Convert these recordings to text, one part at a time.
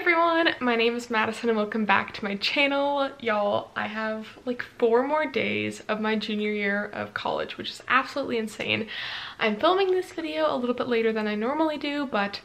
everyone, my name is Madison and welcome back to my channel. Y'all, I have like 4 more days of my junior year of college, which is absolutely insane. I'm filming this video a little bit later than I normally do, but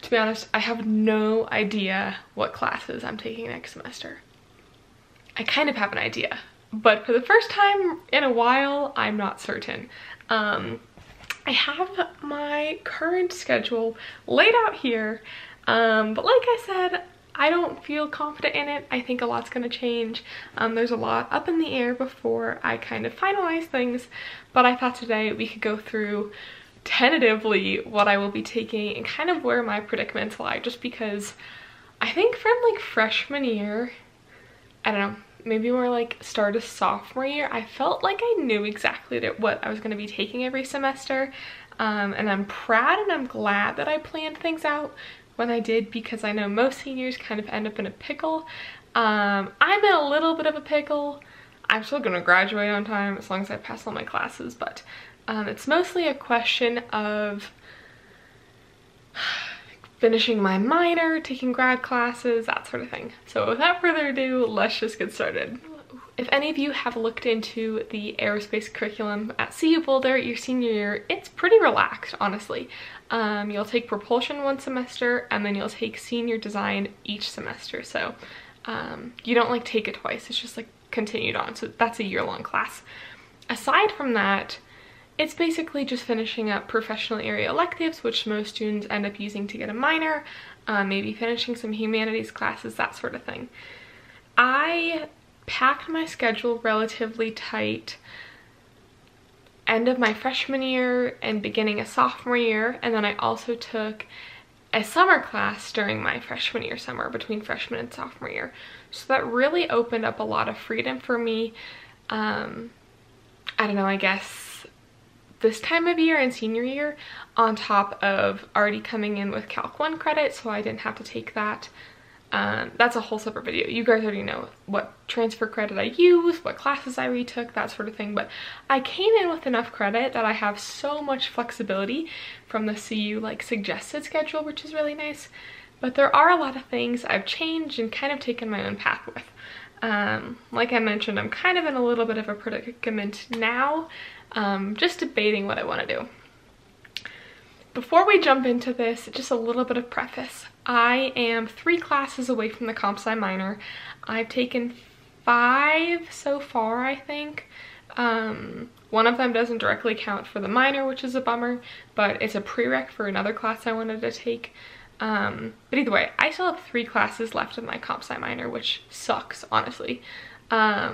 to be honest, I have no idea what classes I'm taking next semester. I kind of have an idea, but for the first time in a while, I'm not certain. I have my current schedule laid out here. But like I said, I don't feel confident in it. I think a lot's gonna change. There's a lot up in the air before I kind of finalize things, but I thought today we could go through tentatively what I will be taking and kind of where my predicaments lie, just because I think from like freshman year, I don't know, maybe more like start of sophomore year, I felt like I knew exactly what I was gonna be taking every semester. And I'm proud and I'm glad that I planned things out when I did, because I know most seniors kind of end up in a pickle. I'm in a little bit of a pickle. I'm still gonna graduate on time as long as I pass all my classes, but it's mostly a question of finishing my minor, taking grad classes, that sort of thing. So without further ado, let's just get started. If any of you have looked into the aerospace curriculum at CU Boulder your senior year, it's pretty relaxed, honestly. You'll take propulsion one semester and then you'll take senior design each semester. So you don't like take it twice, it's just like continued on. So that's a year-long class. Aside from that, it's basically just finishing up professional area electives, which most students end up using to get a minor, maybe finishing some humanities classes, that sort of thing. I packed my schedule relatively tight end of my freshman year and beginning of sophomore year, and then I also took a summer class during my freshman year summer between freshman and sophomore year. So that really opened up a lot of freedom for me. I don't know, I guess this time of year and senior year, on top of already coming in with Calc 1 credit, so I didn't have to take that. That's a whole separate video. You guys already know what transfer credit I use, what classes I retook, that sort of thing, but I came in with enough credit that I have so much flexibility from the CU like suggested schedule, which is really nice. But there are a lot of things I've changed and kind of taken my own path with. Like I mentioned, I'm kind of in a little bit of a predicament now, just debating what I want to do. Before we jump into this, just a little bit of preface. I am 3 classes away from the comp sci minor. I've taken 5 so far, I think. One of them doesn't directly count for the minor, which is a bummer, but it's a prereq for another class I wanted to take. But either way, I still have 3 classes left of my comp sci minor, which sucks, honestly. I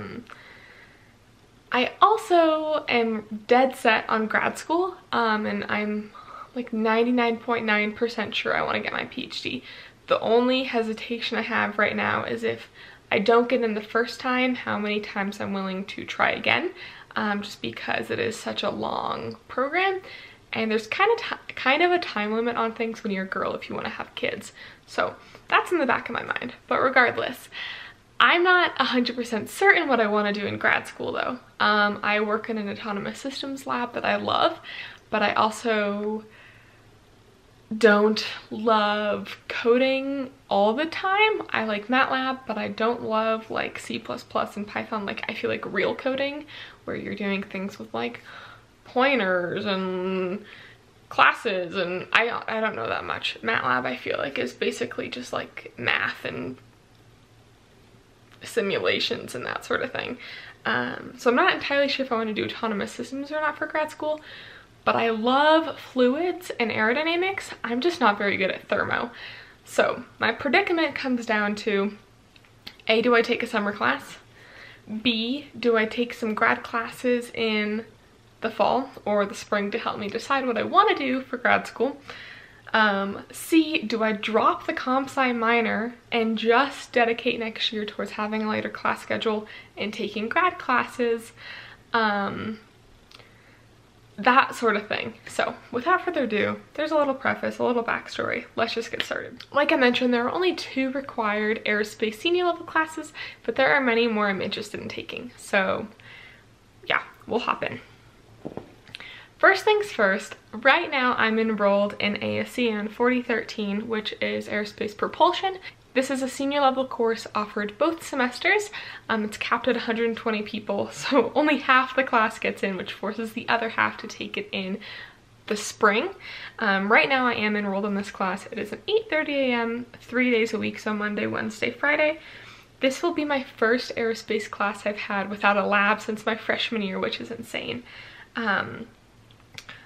also am dead set on grad school, and I'm like 99.9% sure I want to get my PhD. The only hesitation I have right now is if I don't get in the first time, how many times I'm willing to try again, just because it is such a long program and there's kind of a time limit on things when you're a girl if you want to have kids. So that's in the back of my mind. But regardless, I'm not 100% certain what I want to do in grad school though. I work in an autonomous systems lab that I love, but I also don't love coding all the time. I like MATLAB, but I don't love like C++ and Python. Like I feel like real coding where you're doing things with like pointers and classes, and I don't know that much. MATLAB I feel like is basically just like math and simulations and that sort of thing. So I'm not entirely sure if I want to do autonomous systems or not for grad school, but I love fluids and aerodynamics. I'm just not very good at thermo. So my predicament comes down to A, do I take a summer class? B, do I take some grad classes in the fall or the spring to help me decide what I want to do for grad school? C, do I drop the comp sci minor and just dedicate next year towards having a lighter class schedule and taking grad classes? That sort of thing. So without further ado, there's a little preface, a little backstory. Let's just get started. Like I mentioned, there are only 2 required aerospace senior level classes, but there are many more I'm interested in taking. So yeah, we'll hop in. First things first, right now I'm enrolled in ASEN 4013, which is Aerospace Propulsion. This is a senior level course offered both semesters. It's capped at 120 people, so only half the class gets in, which forces the other half to take it in the spring. Right now I am enrolled in this class. It is at 8:30 a.m. 3 days a week, so Monday, Wednesday, Friday. This will be my first aerospace class I've had without a lab since my freshman year, which is insane.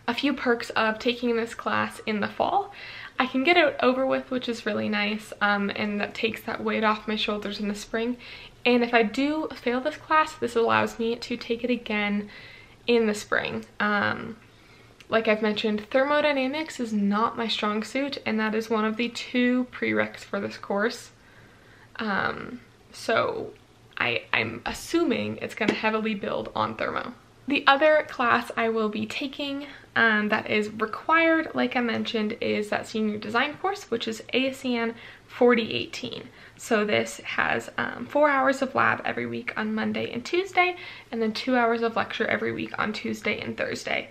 A few perks of taking this class in the fall. I can get it over with, which is really nice, and that takes that weight off my shoulders in the spring. And if I do fail this class, this allows me to take it again in the spring. Like I've mentioned, thermodynamics is not my strong suit, and that is one of the two prereqs for this course. So I'm assuming it's going to heavily build on thermo. The other class I will be taking that is required, like I mentioned, is that senior design course, which is ASEN 4018. So this has 4 hours of lab every week on Monday and Tuesday, and then 2 hours of lecture every week on Tuesday and Thursday.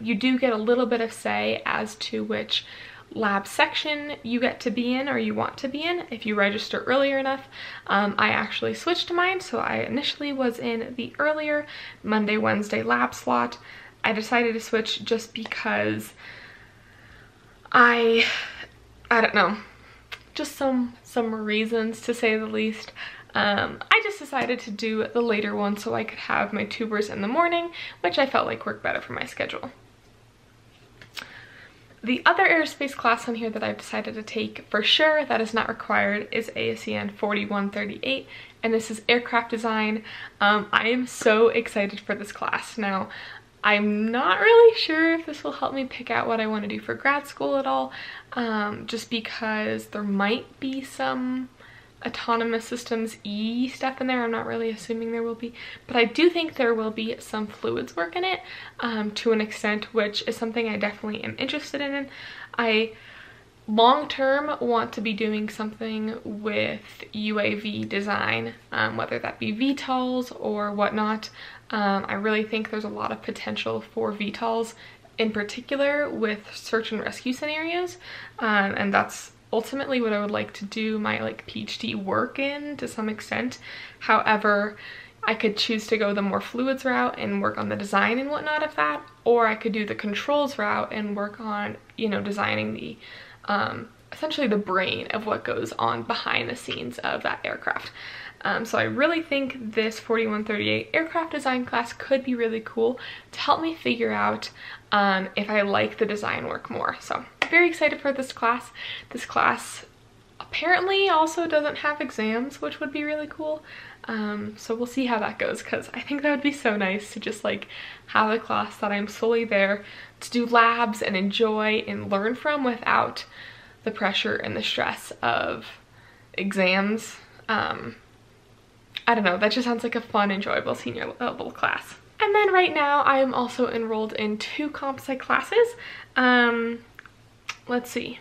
You do get a little bit of say as to which lab section you get to be in or you want to be in if you register earlier enough. I actually switched mine, so I initially was in the earlier Monday, Wednesday lab slot. I decided to switch just because I don't know, just some reasons to say the least. I just decided to do the later one so I could have my tubers in the morning, which I felt like worked better for my schedule. The other aerospace class on here that I've decided to take for sure that is not required is ASEN 4138, and this is aircraft design. I am so excited for this class. Now, I'm not really sure if this will help me pick out what I want to do for grad school at all, just because there might be some autonomous systems E stuff in there. I'm not really assuming there will be, but I do think there will be some fluids work in it to an extent, which is something I definitely am interested in. I long term want to be doing something with UAV design, whether that be VTOLs or whatnot. I really think there's a lot of potential for VTOLs in particular with search and rescue scenarios, and that's ultimately what I would like to do my PhD work in to some extent. However, I could choose to go the more fluids route and work on the design and whatnot of that, or I could do the controls route and work on, you know, designing the essentially the brain of what goes on behind the scenes of that aircraft. So I really think this 4138 aircraft design class could be really cool to help me figure out if I like the design work more. So very excited for this class. This class apparently also doesn't have exams, which would be really cool. So we'll see how that goes, because I think that would be so nice to just have a class that I'm solely there to do labs and enjoy and learn from without the pressure and the stress of exams. I don't know, that just sounds like a fun, enjoyable senior level class. And then right now I am also enrolled in 2 comp sci classes. Let's see.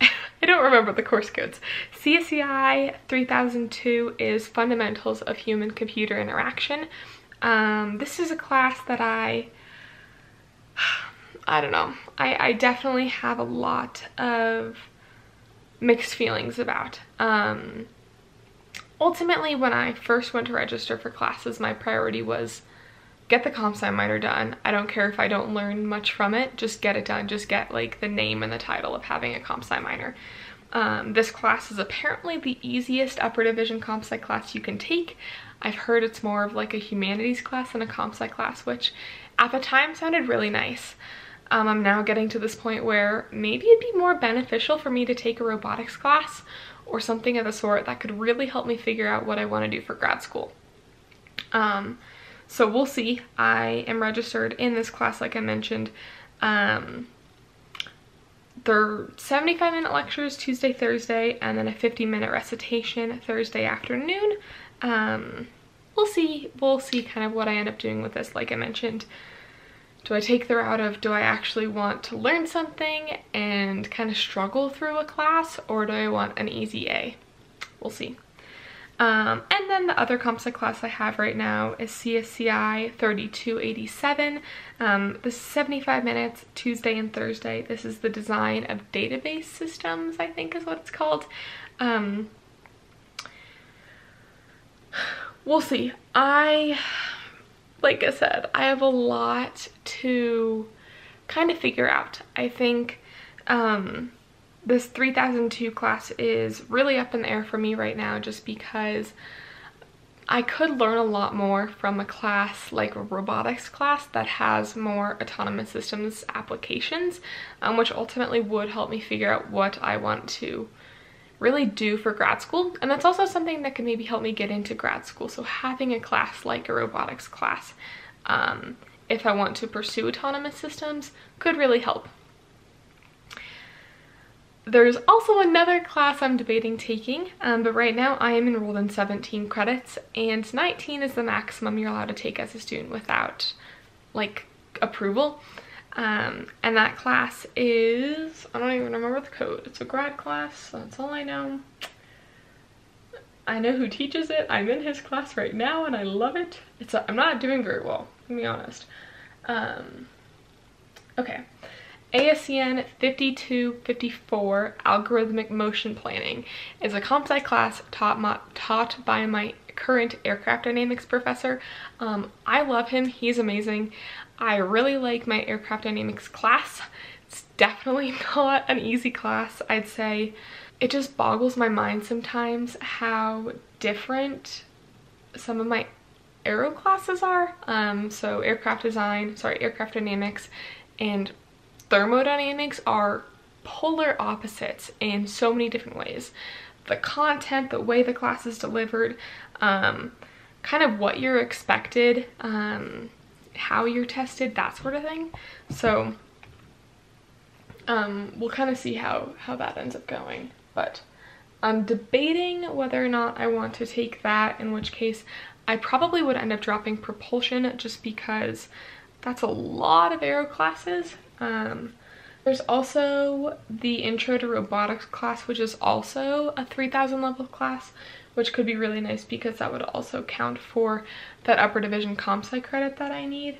I don't remember the course codes. CSCI 3002 is Fundamentals of Human-Computer Interaction. This is a class that I don't know. I definitely have a lot of mixed feelings about. Ultimately, when I first went to register for classes, my priority was get the comp sci minor done. I don't care if I don't learn much from it, just get it done, just get the name and the title of having a comp sci minor. This class is apparently the easiest upper division comp sci class you can take. I've heard it's more of a humanities class than a comp sci class, which at the time sounded really nice. I'm now getting to this point where maybe it'd be more beneficial for me to take a robotics class or something of the sort that could really help me figure out what I want to do for grad school. So we'll see. I am registered in this class, like I mentioned. They're 75-minute lectures Tuesday, Thursday, and then a 50-minute recitation Thursday afternoon. We'll see. We'll see kind of what I end up doing with this, like I mentioned. Do I take the route of do I actually want to learn something and kind of struggle through a class, or do I want an easy A? We'll see. And then the other comp sci class I have right now is CSCI 3287. This is 75 minutes, Tuesday and Thursday. This is the design of database systems, I think is what it's called. We'll see. Like I said, I have a lot to kind of figure out. I think this 3002 class is really up in the air for me right now, just because I could learn a lot more from a class like a robotics class that has more autonomous systems applications, which ultimately would help me figure out what I want to really do for grad school. And that's also something that can maybe help me get into grad school. So having a class like a robotics class, if I want to pursue autonomous systems, could really help. There's also another class I'm debating taking, but right now I am enrolled in 17 credits, and 19 is the maximum you're allowed to take as a student without like approval. And that class is, I don't even remember the code. It's a grad class, so that's all I know. I know who teaches it. I'm in his class right now and I love it. I'm not doing very well, to be honest. Okay. ASEN 5254 Algorithmic Motion Planning is a comp sci class taught by my current aircraft dynamics professor. I love him, he's amazing. I really like my aircraft dynamics class. It's definitely not an easy class, I'd say. It just boggles my mind sometimes how different some of my aero classes are. So aircraft dynamics and thermodynamics are polar opposites in so many different ways. The content, the way the class is delivered, kind of what you're expected, how you're tested, that sort of thing. So we'll kind of see how that ends up going, but I'm debating whether or not I want to take that, in which case I probably would end up dropping propulsion just because that's a lot of aero classes. There's also the Intro to Robotics class, which is also a 3000 level class, which could be really nice because that would also count for that upper division comp sci credit that I need.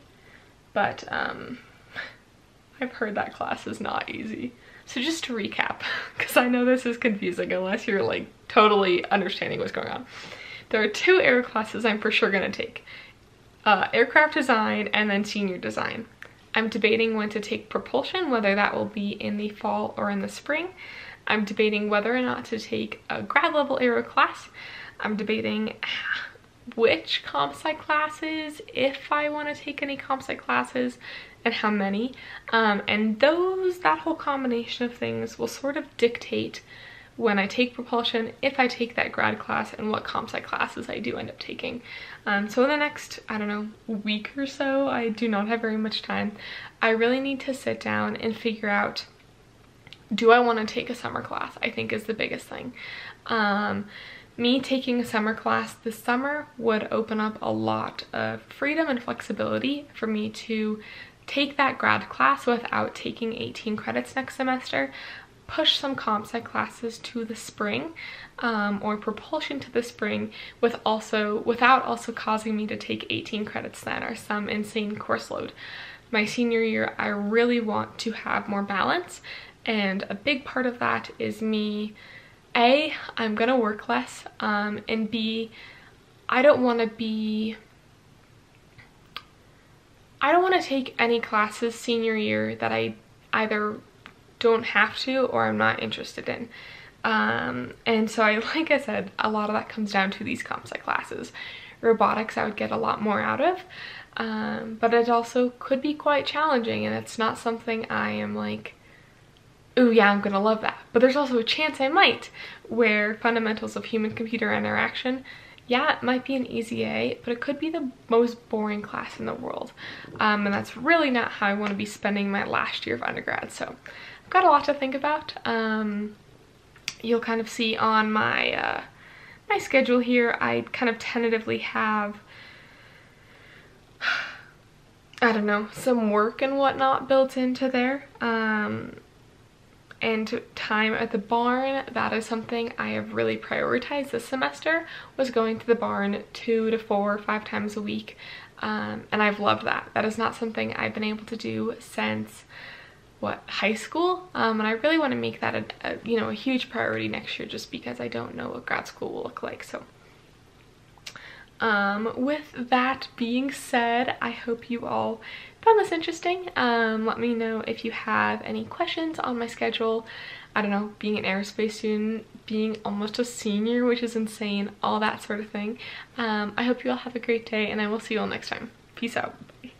But I've heard that class is not easy. So just to recap, because I know this is confusing unless you're like totally understanding what's going on. There are two aero classes I'm for sure going to take. Aircraft design and then senior design. I'm debating when to take propulsion, whether that will be in the fall or in the spring. I'm debating whether or not to take a grad level aero class. I'm debating which comp sci classes, if I want to take any comp sci classes, and how many. And that whole combination of things will sort of dictate when I take propulsion, if I take that grad class, and what comp sci classes I do end up taking. So in the next, I don't know, week or so, I do not have very much time. I really need to sit down and figure out, do I want to take a summer class? I think is the biggest thing. Me taking a summer class this summer would open up a lot of freedom and flexibility for me to take that grad class without taking 18 credits next semester. Push some comp sci classes to the spring, or propulsion to the spring, without also causing me to take 18 credits then, or some insane course load. My senior year, I really want to have more balance, and a big part of that is me, A, I'm gonna work less, and B, I don't wanna take any classes senior year that I either don't have to or I'm not interested in. And so like I said, a lot of that comes down to these comp sci classes. Robotics I would get a lot more out of, but it also could be quite challenging, and it's not something I am like, oh yeah, I'm gonna love that. But there's also a chance I might, where fundamentals of human-computer interaction, yeah, it might be an easy A, but it could be the most boring class in the world. And that's really not how I want to be spending my last year of undergrad. So I've got a lot to think about. You'll kind of see on my my schedule here, I kind of tentatively have, I don't know, some work and whatnot built into there. and time at the barn. That is something I have really prioritized this semester, was going to the barn 2 to 4 or 5 times a week, and I've loved that. That is not something I've been able to do since high school, and I really want to make that a huge priority next year, just because I don't know what grad school will look like. So with that being said, I hope you all found this interesting. Let me know if you have any questions on my schedule. I don't know, being an aerospace student, being almost a senior, which is insane, all that sort of thing. I hope you all have a great day, and I will see you all next time. Peace out. Bye.